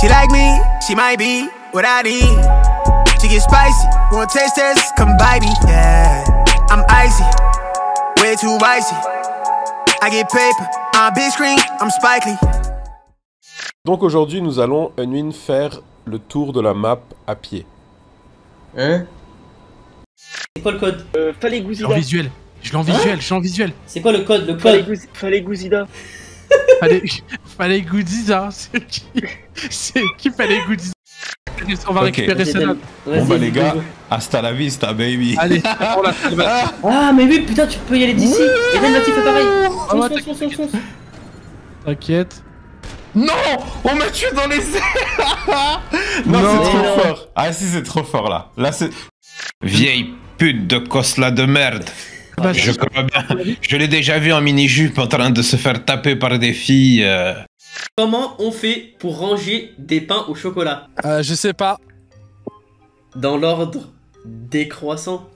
She like me, she might be what I need. She get spicy, wanna taste this? Come bite me, yeah. I'm icy, way too icy. I get paper, I'm big screen, I'm Spike Lee. Donc aujourd'hui, nous allons, Unwin, faire le tour de la map à pied. Hein? C'est quoi le code? Falé Guzida. Je l'ai en visuel, je l'ai en visuel. C'est quoi le code? Le code? Falé Guzida. Falé Guzida, c'est qui? C'est qui Falé Guzida? On va récupérer ça. Bon bah les gars, hasta la vista baby. Allez, on la fait. Ah mais oui putain tu peux y aller d'ici. Eden va t'y faire pareil. Fonce. T'inquiète. Non, on m'a tué dans les airs. Non, c'est trop fort. Ah si c'est trop fort là. Là c'est... Vieille pute de cosla de merde. Bah, je crois bien, je l'ai déjà vu en mini-jupe en train de se faire taper par des filles. Comment on fait pour ranger des pains au chocolat? Je sais pas. Dans l'ordre des croissants.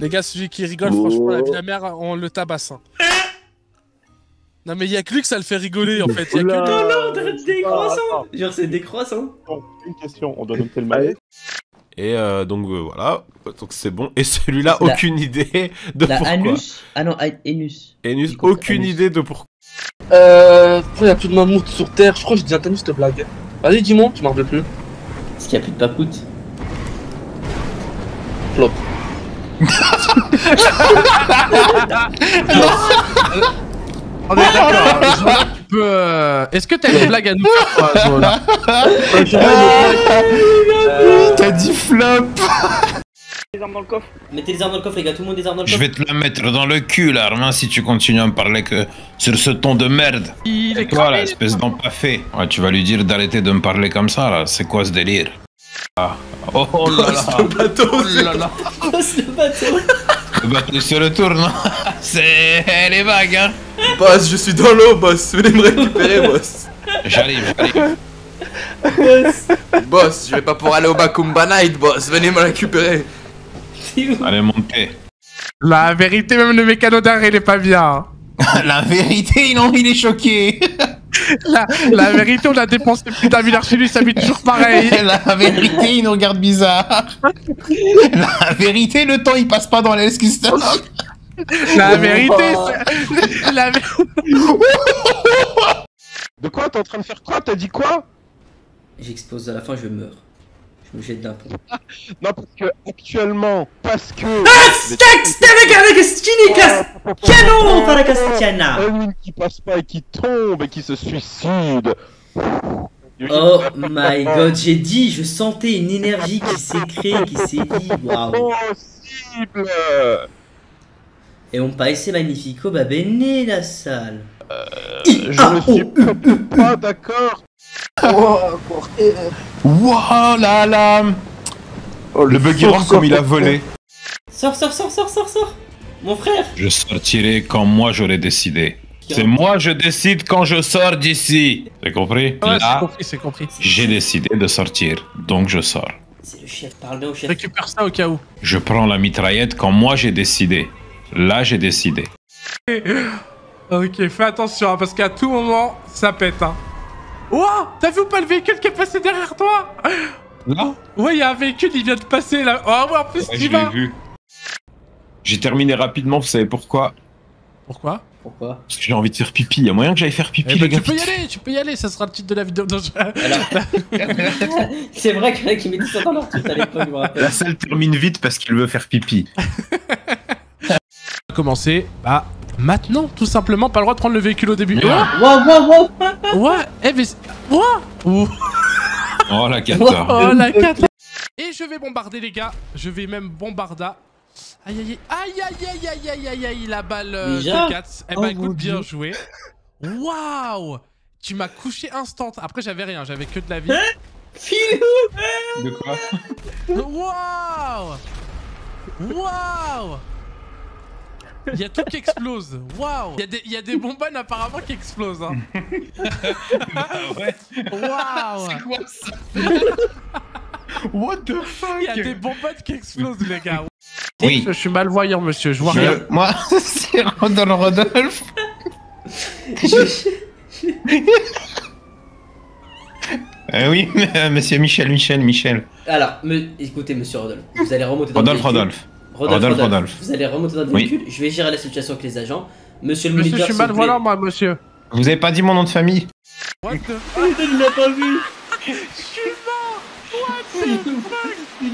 Les gars, celui qui rigole, franchement, la vie de la mère, on le tabasse. Hein. Non mais y'a que lui que ça le fait rigoler en fait. Dans l'ordre des croissants. Genre c'est des croissants. Bon, une question, on doit noter le mail. Et donc voilà, donc c'est bon. Et celui-là, aucune idée de pourquoi. Anus. Ah non, Enus. Enus, aucune idée de pourquoi. Il y a plus de mammouth sur Terre. Je crois que j'ai déjà entendu cette blague. Vas-y, dis-moi, tu m'en rappelles plus. Est-ce qu'il y a plus de papoute? Flop. On est d'accord. Est-ce que t'as une blague à nous faire là? T'as dit flop. Les armes dans le coffre. Mettez les armes dans le coffre les gars, tout le monde des armes dans le coffre. Je vais te la mettre dans le cul l'arme hein, si tu continues à me parler que sur ce ton de merde. Il est quoi là, espèce d'empaffé? Ouais, tu vas lui dire d'arrêter de me parler comme ça là, c'est quoi ce délire? Ah. Oh là là. Le bateau. Le bateau se retourne. C'est les vagues hein. Boss, je suis dans l'eau, boss. Venez me récupérer, boss. J'arrive. Boss, je vais pas pouvoir aller au Bakoumba Night, boss. Venez me récupérer. Allez, montez. La vérité, même le mécano d'arrêt, il est pas bien. La vérité, il est choqué. La vérité, on a dépensé plus d'un milliard chez lui, ça vit toujours pareil. La vérité, il nous regarde bizarre. La vérité, le temps, il passe pas dans l'Ascustan. La vérité, c'est... La vérité... De quoi? T'es en train de faire quoi? T'as dit quoi? J'explose à la fin, je meurs. Je me jette d'un pont. Non, parce que actuellement, parce que... Canon par la Castellana. Un qui passe pas et qui tombe et qui se suicide. Oh my god, j'ai dit, je sentais une énergie qui s'est créée, qui s'est dit, waouh. Impossible. Et on paese magnifico, va bene la salle. Je ne suis pas d'accord. Wow la lame. Oh, le buggy rentre comme il a volé. Sors, mon frère. Je sortirai quand moi j'aurai décidé. C'est moi je décide quand je sors d'ici. T'as compris? Ouais, c'est compris. J'ai décidé de sortir, donc je sors. C'est le chef, parle au chef. Récupère ça au cas où. Je prends la mitraillette quand moi j'ai décidé. Là, j'ai décidé. Ok, fais attention, hein, parce qu'à tout moment, ça pète. Hein. Oh, t'as vu ou pas le véhicule qui est passé derrière toi? Non. Ouais, il y a un véhicule, il vient de passer là. Oh, ouais, en plus, tu vas. J'ai terminé rapidement, vous savez pourquoi? Pourquoi? Parce que j'ai envie de faire pipi. Il y a moyen que j'aille faire pipi, les gars. Tu peux y aller, ça sera le titre de la vidéo. C'est vrai qu'il y en a qui mettaient ça dans leur titre à l'époque, je me rappelle. La salle termine vite parce qu'il veut faire pipi. Commencer bah maintenant tout simplement, pas le droit de prendre le véhicule au début. Oh la cata. Et je vais bombarder les gars, je vais même bombarda. Aïe, la balle de Katz. Eh bah écoute, bien joué. Waouh, tu m'as couché instant. Après j'avais rien, j'avais que de la vie. Filou. De quoi? Waouh. Il y a tout qui explose, waouh! Il y a des bonbonnes apparemment qui explosent. Hein. Waouh! C'est quoi ça? What the fuck? Il y a des bonbonnes qui explosent, les gars. Oui. Je suis malvoyant, monsieur, je vois rien. Moi, c'est Rodolphe. Oui, monsieur Michel. Alors, écoutez, monsieur Rodolphe, vous allez remonter dans le véhicule. Rodolphe. Vous allez remonter dans le véhicule, je vais gérer la situation avec les agents. Monsieur le moniteur, s'il vous plaît. Voilà, moi, monsieur. Vous avez pas dit mon nom de famille. What the fuck. Il l'a pas vu. Je suis mort. What the fuck.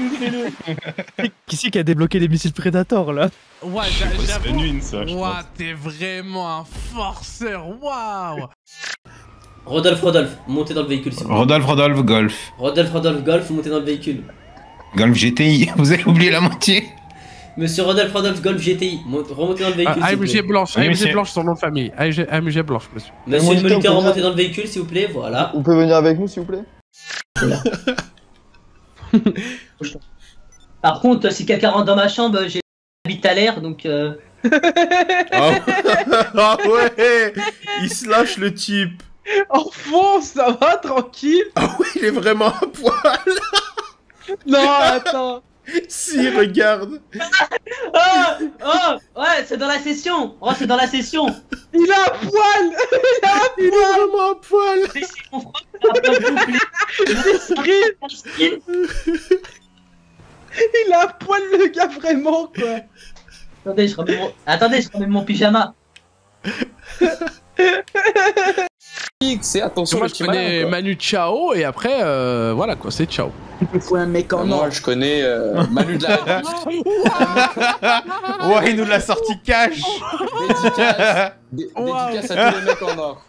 Qui c'est qui a débloqué les missiles Predator là? Ouais, j'avoue. Ouah, t'es vraiment un forceur, waouh. Rodolphe, montez dans le véhicule s'il vous plaît. Rodolphe, Golf. Rodolphe, Golf, montez dans le véhicule. Golf GTI, vous avez oublié la moitié. Monsieur Rodolphe, Golf GTI, remontez dans le véhicule s'il vous plaît. AMG Blanche, AMG Blanche, son nom de famille. AMG Blanche, monsieur. Monsieur le moniteur, remontez dans le véhicule s'il vous plaît, voilà. Vous pouvez venir avec nous s'il vous plaît. Voilà. Par contre, si quelqu'un rentre dans ma chambre, j'habite à l'air, donc... Ah ouais, il se lâche le type. En fond, ça va, tranquille. Ah ouais, il est vraiment à poil. Non, attends. Si, regarde. Ouais, c'est dans la session. Il est à poil. Il est vraiment à poil. Il a un poil le gars, vraiment quoi. Attendez, je remets mon pyjama. C'est attention, moi je connais Manu Chao et après voilà quoi, c'est ciao. Moi je connais Manu de la Réponse. Ouais, il nous l'a sorti cash. Dédicace à tous les mecs en or.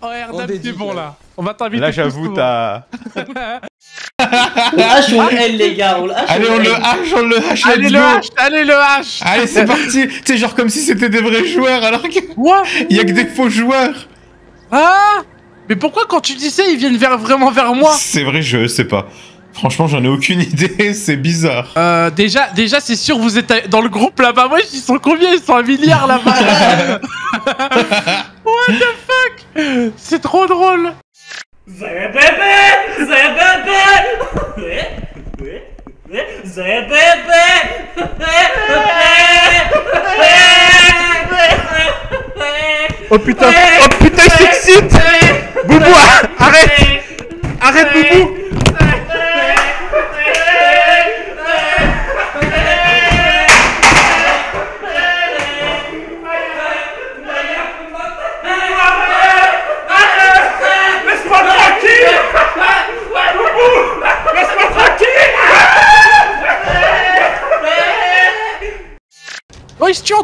Oh, Erdap, t'es bon là. On va t'inviter. Là, j'avoue, t'as. H ou L, les gars. Allez, on le H. Allez, le H. Allez, c'est parti. Tu sais, genre comme si c'était des vrais joueurs alors que. Quoi ? Il y a que des faux joueurs. Ah ! Mais pourquoi quand tu dis ça, ils viennent vraiment vers moi ? C'est vrai, je sais pas. Franchement, j'en ai aucune idée, c'est bizarre. Déjà, c'est sûr, vous êtes dans le groupe là-bas. Moi, ils sont combien? Ils sont un milliard là-bas. What the fuck? C'est trop drôle. Oh putain, il s'excite. Boubou, arrête Boubou. Oh, ils se tuent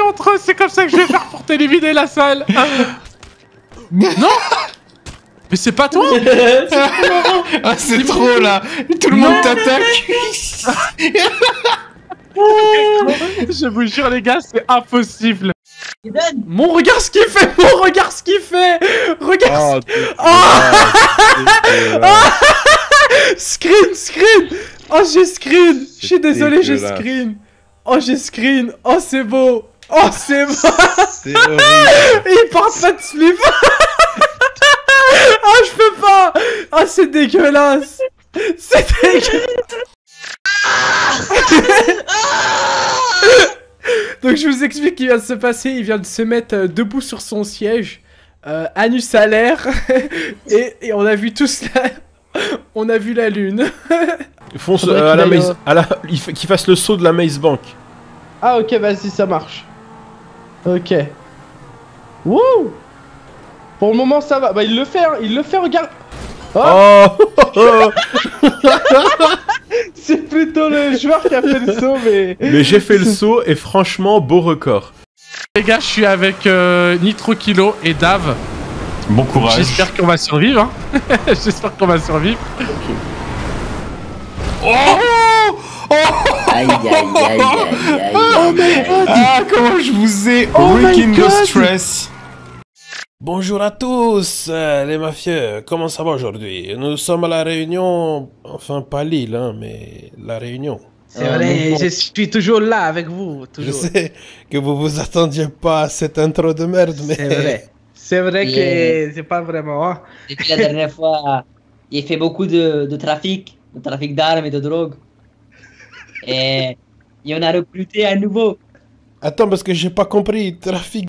entre eux, c'est comme ça que je vais faire pour télévider la salle. Non. Mais c'est pas toi. Ah, c'est trop là. Tout le monde t'attaque. Je vous jure les gars, c'est impossible. Eden. Mon regarde ce qu'il fait. Regarde. Oh Screen. Oh j'ai screen. Je suis désolé, j'ai screen. Oh c'est beau. C'est horrible. Il porte pas de slip. Oh je peux pas. Oh c'est dégueulasse. Donc je vous explique qu'il vient de se passer, il vient de se mettre debout sur son siège, anus à l'air, et on a vu tous on a vu la lune. Fonce qu'il fasse le saut de la Maze Bank. Ah ok, vas-y, ça marche. Ok. Wouh. Pour le moment ça va, bah il le fait, regarde. Oh. C'est plutôt le joueur qui a fait le saut, mais... Mais j'ai fait le saut et franchement, beau record. Les gars, je suis avec Nitro Kilo et Dav. Bon courage. J'espère qu'on va survivre. Hein. J'espère qu'on va survivre. Okay. Oh aïe, aïe, aïe, aïe, aïe. Oh my god. Ah, comment je vous ai wreaking the stress. Bonjour à tous les mafieux, comment ça va aujourd'hui? Nous sommes à la Réunion, enfin pas l'île, hein, mais la Réunion. C'est vrai, je suis toujours là avec vous, toujours. Je sais que vous vous attendiez pas à cette intro de merde, mais... C'est vrai que c'est pas vraiment... Hein. Depuis la dernière fois, il fait beaucoup de trafic, d'armes et de drogue. Et on a recruté à nouveau. Attends, parce que j'ai pas compris, trafic.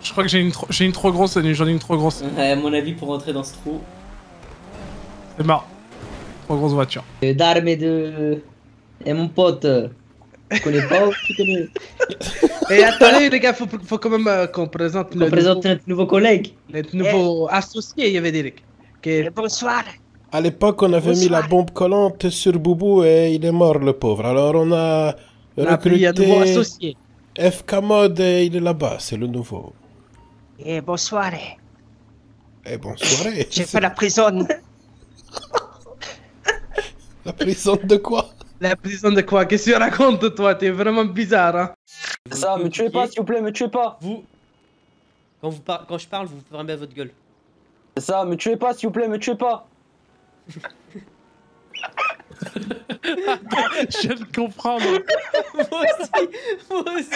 Je crois que j'ai une trop grosse, j'en ai une trop grosse. À mon avis, pour rentrer dans ce trou. C'est marrant. Trop grosse voiture. D'armes et de... Et mon pote. Tu connais pas ou tu connais? Et attendez les gars, faut quand même qu'on présente notre nouveau collègue. Notre nouveau associé, il y avait Derek. Okay. Bonsoir. À l'époque, on avait mis la bombe collante sur Boubou et il est mort le pauvre. Alors on a recruté un nouveau associé. FK Mod et il est là-bas, c'est le nouveau. Et bonsoir. Et bonsoir. J'ai fait la prison. La prison de quoi? La prison de quoi? Qu'est-ce que tu racontes toi? T'es vraiment bizarre hein. Ça, me tuez pas s'il vous plaît, me tuez pas. Vous... Quand je parle, vous fermez à votre gueule. Ça, me tuez pas s'il vous plaît, me tuez pas. Je viens de comprendre. Moi aussi.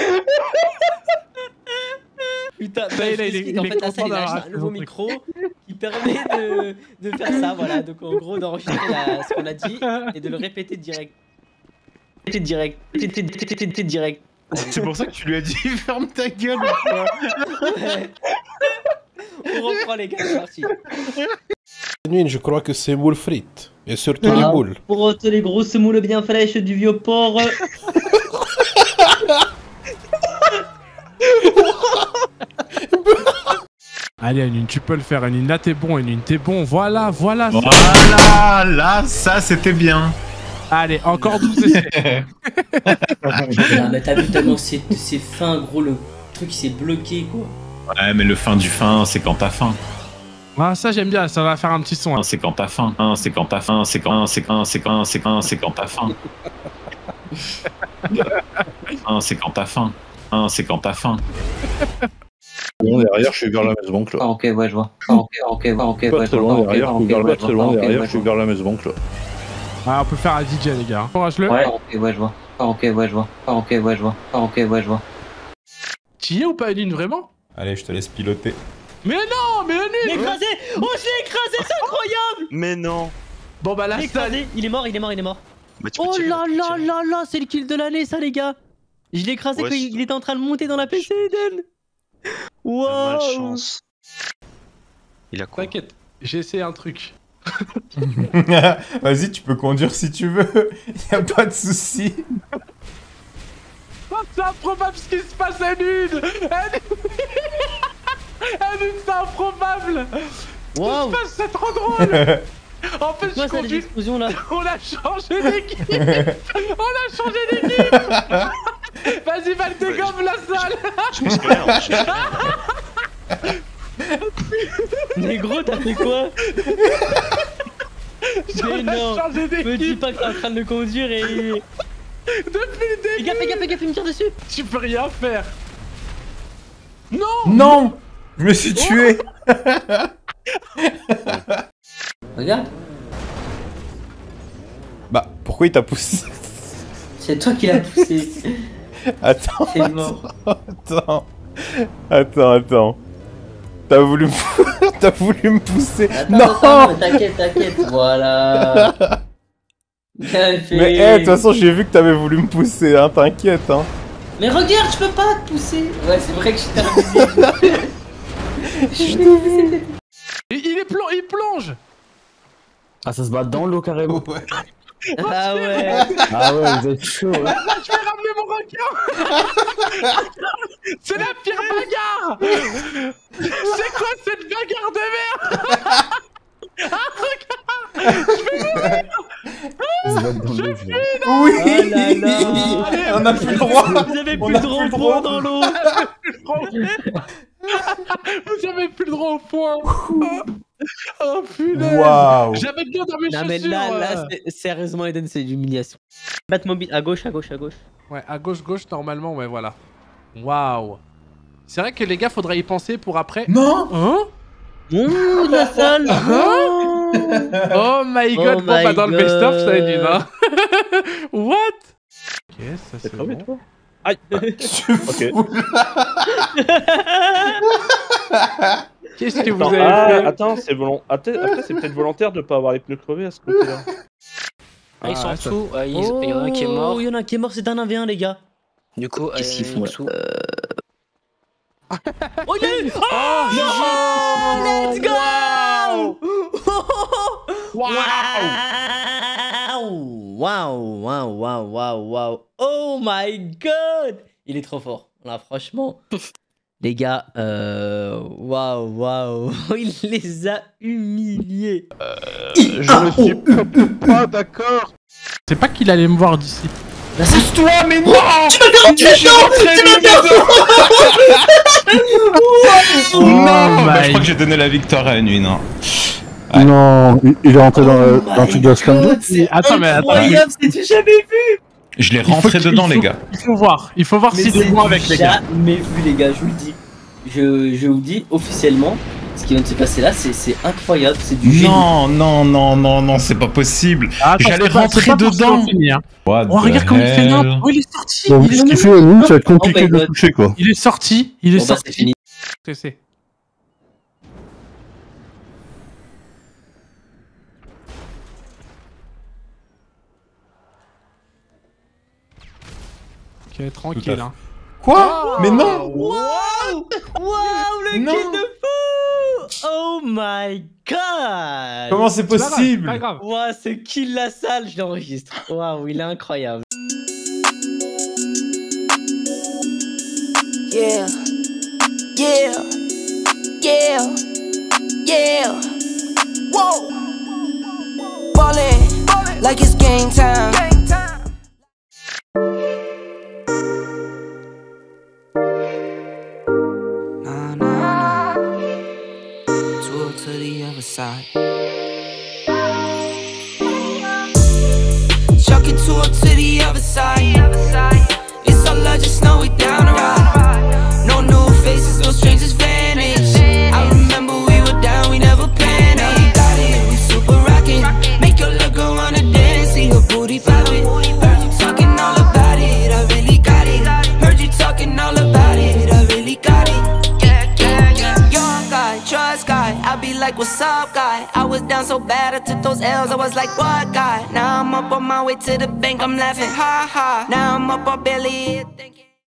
Putain, bah, en fait, Hassan, il a un nouveau micro qui permet de faire ça, voilà. Donc, en gros, d'enregistrer ce qu'on a dit et de le répéter direct. Direct. C'est pour ça que tu lui as dit ferme ta gueule. Ouais. On reprend les gars, c'est parti. Je crois que c'est moules frites. Et surtout les moules. Pour les grosses moules bien fraîches du vieux porc. Allez, Unwin, tu peux le faire. Unwin, là t'es bon. Unwin, t'es bon. Voilà, là, ça c'était bien. Allez, encore 12 essais. Mais t'as vu tellement c'est fin, gros, le truc s'est bloqué, quoi. Ouais, mais le fin du fin, c'est quand t'as faim. Ah, ça j'aime bien, ça va faire un petit son. C'est quand t'as faim, c'est quand t'as faim, c'est quand t'as faim. C'est quand t'as faim, c'est quand t'as faim. Bon, derrière, je suis vers la maison, là. Ah, ok, ouais, je vois. Ok, pas très loin derrière, je suis vers la maison, là. Ah, on peut faire un DJ, les gars. Encourage-le. Ouais, ok, ouais, je vois. Tu y es ou pas, Eline, vraiment? Allez, je te laisse piloter. Mais non, mais Unwin écrasé. Oh, je l'ai écrasé, c'est incroyable. Mais non. Bon, bah là, écrasé. Il est mort. Bah, oh là là là là, c'est le kill de l'année, ça, les gars. Je l'ai écrasé quand il était en train de monter dans la PC, Eden. Wow. Malchance. Il a quoi? T'inquiète, j'ai essayé un truc. Vas-y, tu peux conduire si tu veux. Y'a pas de soucis. Oh, c'est improbable ce qui se passe à Unwin. C'est improbable. Wow. Tout se passe, c'est trop drôle. En fait, je conduis... On a changé d'équipe. Vas-y, Val, dégomme la salle. Je me suis Mais gros, t'as fait quoi? Mais non, me dis pas que t'es en train de le conduire et... Depuis le début. Fais gaffe, il me tire dessus. Tu peux rien faire. Non. Je me suis tué. Regarde. Bah, pourquoi il t'a poussé? C'est toi qui l'as poussé. Attends. T'as voulu me pousser. Non, t'inquiète. Voilà. Mais de toute façon, j'ai vu que t'avais voulu me pousser, hein, t'inquiète, hein. Mais regarde, je peux pas te pousser. Ouais, c'est vrai que je t'ai poussé. Il plonge. Ah, ça se bat dans l'eau carrément. Ah ouais, vous êtes chaud. Ouais. Là, je vais ramener mon requin. C'est la pire bagarre. C'est quoi cette bagarre de merde? Ah, regarde, je vais mourir. Je fuis. Oh, allez, on a plus le droit. Vous avez plus de droit dans l'eau. Vous avez plus le droit au point. Oh putain. Waouh. J'avais bien dans mes chaussures. Mais là sérieusement, Eden, c'est l'humiliation. Batmobile, à gauche. Ouais, à gauche, normalement, ouais, voilà. Waouh. C'est vrai que les gars, faudra y penser pour après. Non. Hein? Ouh, la salle. Oh my god, bon, bah dans le best-of, ça est d'une, hein. What? Ok, ça c'est bon. Toi. Aïe. Ok. Qu'est-ce que vous avez fait? Attends, c'est peut-être volontaire de pas avoir les pneus crevés à ce côté-là. Ah, ils sont en dessous, il y en a un qui est mort, c'est un 1v1 les gars. Du coup, qu'est-ce qu'ils font là? Oh, il y a eu... Oh, non, let's go! Waouh! Waouh, waouh, waouh, waouh, waouh. Oh my god! Il est trop fort. Là, franchement, les gars, waouh, waouh. Il les a humiliés. Je ne suis pas d'accord. C'est pas qu'il allait me voir d'ici. Pousse-toi, mais non! Tu m'as perdu! Tu m'as perdu! Non! Bah, je crois que j'ai donné la victoire à Unwin, hein. Ouais. Non, il est rentré dans le truc de Scam. Attends, mais attends. C'était jamais vu! Je l'ai rentré dedans, les gars. Il faut voir si c'est bon avec les gars. Mais vu, les gars, je vous le dis. Je vous le dis officiellement. Ce qui vient de se passer là, c'est incroyable, c'est du génie. Non, non, non, non, non, c'est pas possible. J'allais rentrer dedans. Oh, regarde comment il fait n'importe où. Il est sorti. Ce qu'il fait, nous, ça va être compliqué de le toucher, quoi. Il est sorti, il est sorti. C'est fini. Ok, tranquille, hein. Quoi? Mais non! Waouh! Waouh, le kill de fou! Oh my god! Comment c'est possible? Waouh, ce kill la salle, je l'enregistre. Waouh, il est incroyable. Yeah, yeah, yeah, yeah. Wow! Ballin', like it's game time. Side. Chuck it to up to the other side. It's all I just know we down to ride. No new faces, no strangers vanish. I remember we were down, we never panicked. Got it, we super rockin'. Make your look go on a dance, see your booty poppin'. Heard you talking all about it, I really got it. Heard you talking all about it, I really got it. Yeah, yeah, yeah. Young guy, trust guy, I be like, what's up, guy? I was down so bad, I took those L's, I was like, what, guy? Now I'm up on my way to the bank, I'm laughing, ha, ha. Now I'm up on Billy.